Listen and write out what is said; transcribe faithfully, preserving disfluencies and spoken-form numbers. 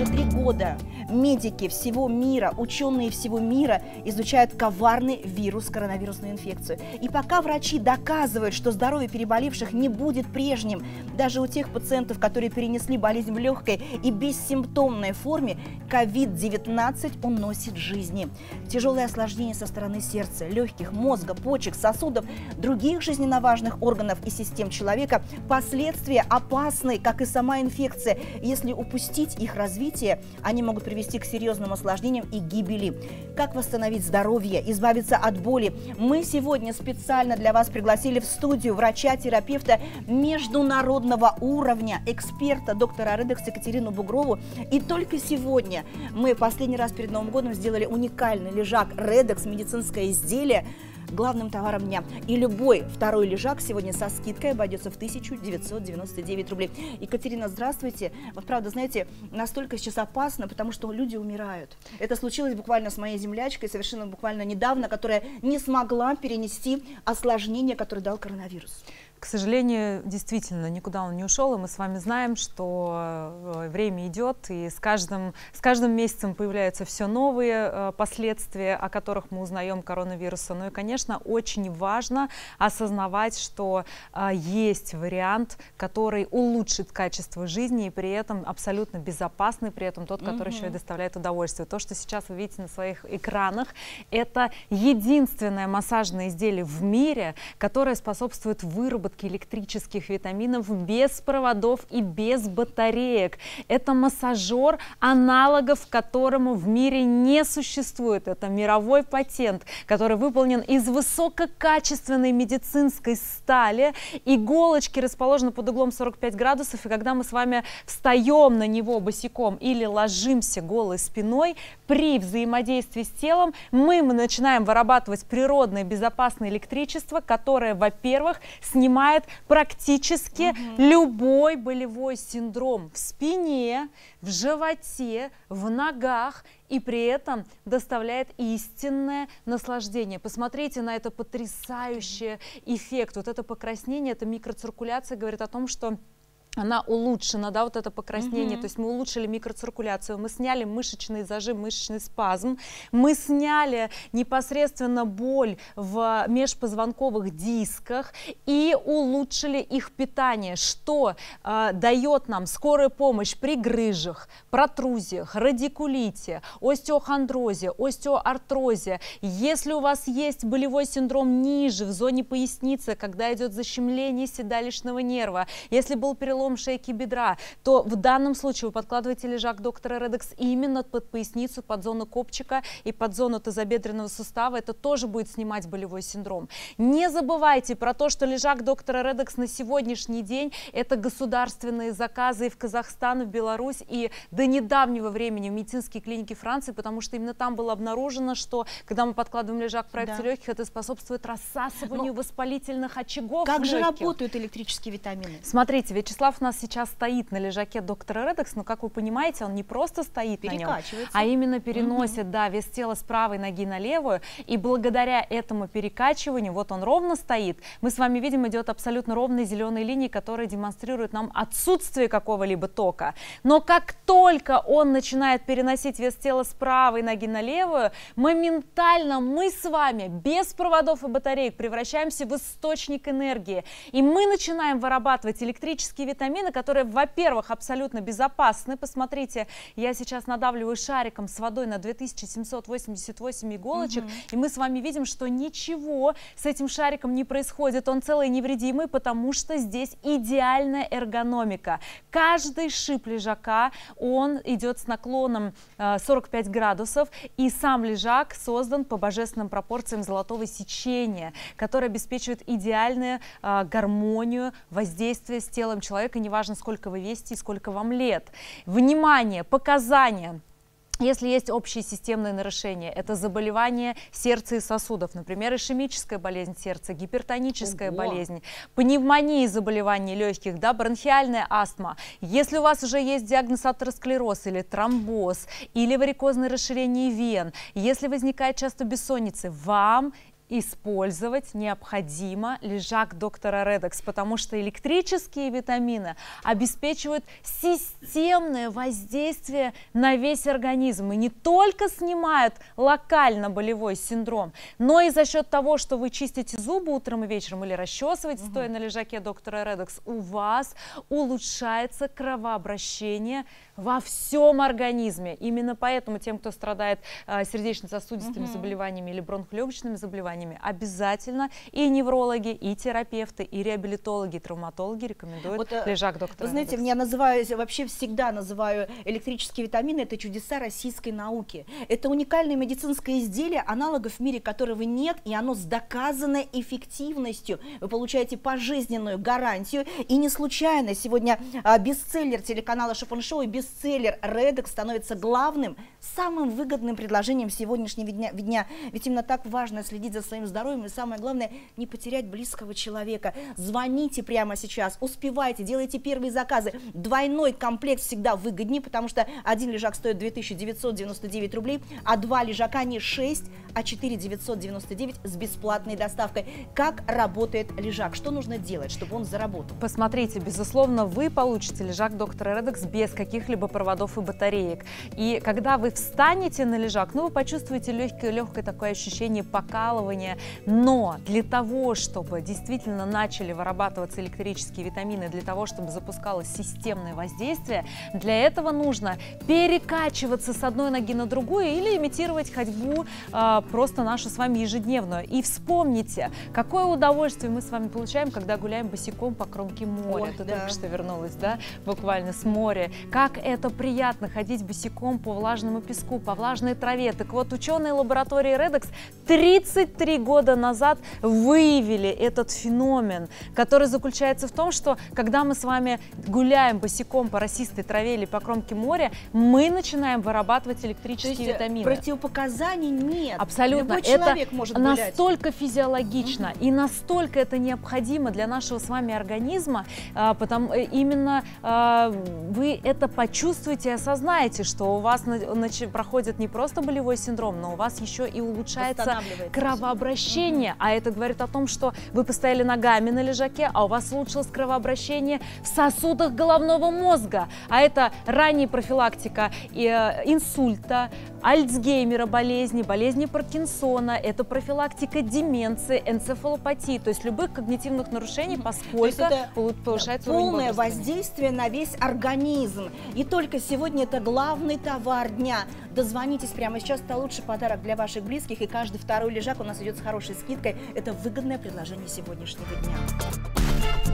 уже три года медики всего мира, ученые всего мира изучают коварный вирус, коронавирусную инфекцию. И пока врачи доказывают, что здоровье переболевших не будет прежним, даже у тех пациентов, которые перенесли болезнь в легкой и бессимптомной форме, ковид девятнадцать уносит жизни. Тяжелые осложнения со стороны сердца, легких, мозга, почек, сосудов, других жизненно важных органов и систем человека – последствия опасны, как и сама инфекция. Если упустить их развитие, они могут привести к серьезным осложнениям и гибели. Как восстановить здоровье, избавиться от боли? Мы сегодня специально для вас пригласили в студию врача-терапевта международного уровня, эксперта, доктора Redox Екатерину Бугрову. И только сегодня мы последний раз перед Новым годом сделали уникальный лежак Redox, медицинское изделие, главным товаром дня. И любой второй лежак сегодня со скидкой обойдется в тысячу девятьсот девяносто девять рублей. Екатерина, здравствуйте. Вот правда, знаете, настолько сейчас опасно, потому что люди умирают. Это случилось буквально с моей землячкой, совершенно буквально недавно, которая не смогла перенести осложнение, которое дал коронавирус. К сожалению, действительно, никуда он не ушел, и мы с вами знаем, что время идет, и с каждым, с каждым месяцем появляются все новые последствия, о которых мы узнаем коронавируса. Ну и, конечно, очень важно осознавать, что есть вариант, который улучшит качество жизни, и при этом абсолютно безопасный, при этом тот, который Mm-hmm. еще и доставляет удовольствие. То, что сейчас вы видите на своих экранах, это единственное массажное изделие в мире, которое способствует выработке электрических витаминов без проводов и без батареек. Это массажер, аналогов которому в мире не существует. Это мировой патент, который выполнен из высококачественной медицинской стали. Иголочки расположены под углом сорок пять градусов, и когда мы с вами встаем на него босиком или ложимся голой спиной, при взаимодействии с телом мы начинаем вырабатывать природное безопасное электричество, которое, во-первых, снимает практически Mm-hmm. любой болевой синдром в спине, в животе, в ногах, и при этом доставляет истинное наслаждение. Посмотрите на это потрясающий эффект. Вот это покраснение, это микроциркуляция говорит о том, что она улучшена, да, вот это покраснение, Mm-hmm. то есть мы улучшили микроциркуляцию, мы сняли мышечный зажим, мышечный спазм, мы сняли непосредственно боль в межпозвонковых дисках и улучшили их питание, что э, дает нам скорая помощь при грыжах, протрузиях, радикулите, остеохондрозе, остеоартрозе. Если у вас есть болевой синдром ниже, в зоне поясницы, когда идет защемление седалищного нерва, если был перелом шейки бедра, то в данном случае вы подкладываете лежак доктора Redox именно под поясницу, под зону копчика и под зону тазобедренного сустава. Это тоже будет снимать болевой синдром. Не забывайте про то, что лежак доктора Redox на сегодняшний день это государственные заказы и в Казахстан, и в Беларусь, и до недавнего времени в медицинские клиники Франции, потому что именно там было обнаружено, что когда мы подкладываем лежак в проекции да. легких, это способствует рассасыванию Но воспалительных очагов. Как же работают электрические витамины? Смотрите, Вячеслав у нас сейчас стоит на лежаке доктора Redox, но, как вы понимаете, он не просто стоит на нем, а именно переносит mm-hmm. да, вес тела с правой ноги на левую, и благодаря этому перекачиванию, вот он ровно стоит, мы с вами видим, идет абсолютно ровная зеленая линия, которая демонстрирует нам отсутствие какого-либо тока. Но как только он начинает переносить вес тела с правой ноги на левую, моментально мы с вами без проводов и батареек превращаемся в источник энергии, и мы начинаем вырабатывать электрические витамины, которые, во-первых, абсолютно безопасны. Посмотрите, я сейчас надавливаю шариком с водой на две тысячи семьсот восемьдесят восемь иголочек, угу. и мы с вами видим, что ничего с этим шариком не происходит. Он целый невредимый, потому что здесь идеальная эргономика. Каждый шип лежака, он идет с наклоном сорок пять градусов, и сам лежак создан по божественным пропорциям золотого сечения, которое обеспечивает идеальную гармонию воздействия с телом человека, неважно, сколько вы весите и сколько вам лет. Внимание, показания. Если есть общие системные нарушения, это заболевания сердца и сосудов, например, ишемическая болезнь сердца, гипертоническая Ого. болезнь, пневмонии, заболевания легких, да, бронхиальная астма. Если у вас уже есть диагноз атеросклероз или тромбоз, или варикозное расширение вен, если возникает часто бессонница, вам использовать необходимо лежак доктора Redox, потому что электрические витамины обеспечивают системное воздействие на весь организм и не только снимают локально-болевой синдром, но и за счет того, что вы чистите зубы утром и вечером или расчесываете, угу. стоя на лежаке доктора Redox, у вас улучшается кровообращение во всем организме. Именно поэтому тем, кто страдает э, сердечно-сосудистыми угу. заболеваниями или бронхолегочными заболеваниями, обязательно и неврологи, и терапевты, и реабилитологи, и травматологи рекомендуют вот, лежак доктора. Вы знаете, я называю, вообще всегда называю электрические витамины, это чудеса российской науки. Это уникальное медицинское изделие, аналогов в мире которого нет, и оно с доказанной эффективностью. Вы получаете пожизненную гарантию, и не случайно сегодня бестселлер телеканала Shop and Show и бестселлер Redox становится главным, самым выгодным предложением сегодняшнего дня. Ведь именно так важно следить за своим здоровьем и, самое главное, не потерять близкого человека. Звоните прямо сейчас, успевайте, делайте первые заказы. Двойной комплект всегда выгоднее, потому что один лежак стоит две тысячи девятьсот девяносто девять рублей, а два лежака не шесть, а четыре тысячи девятьсот девяносто девять с бесплатной доставкой. Как работает лежак? Что нужно делать, чтобы он заработал? Посмотрите, безусловно, вы получите лежак доктора Redox без каких-либо проводов и батареек. И когда вы встанете на лежак, ну, вы почувствуете легкое, легкое такое ощущение покалывания. Но для того, чтобы действительно начали вырабатываться электрические витамины, для того, чтобы запускалось системное воздействие, для этого нужно перекачиваться с одной ноги на другую или имитировать ходьбу э, просто нашу с вами ежедневную. И вспомните, какое удовольствие мы с вами получаем, когда гуляем босиком по кромке моря. Ой, ты да. только что вернулась, да, буквально с моря. Как это приятно ходить босиком по влажному песку, по влажной траве. Так вот, ученые лаборатории Redox тридцать три года назад выявили этот феномен, который заключается в том, что когда мы с вами гуляем босиком по росистой траве или по кромке моря, мы начинаем вырабатывать электрические То есть витамины. Противопоказаний нет. Абсолютно. Любой человек это может гулять. Настолько физиологично угу. и настолько это необходимо для нашего с вами организма, а, потому именно а, вы это почувствуете и осознаете, что у вас проходит не просто болевой синдром, но у вас еще и улучшается кровообращение. Кровообращение, а это говорит о том, что вы постояли ногами на лежаке, а у вас улучшилось кровообращение в сосудах головного мозга. А это ранняя профилактика инсульта, Альцгеймера болезни, болезни Паркинсона, это профилактика деменции, энцефалопатии, то есть любых когнитивных нарушений, поскольку это повышается полное воздействие на весь организм. И только сегодня это главный товар дня. Дозвонитесь прямо сейчас, это лучший подарок для ваших близких, и каждый второй лежак у нас идет с хорошей скидкой. Это выгодное предложение сегодняшнего дня.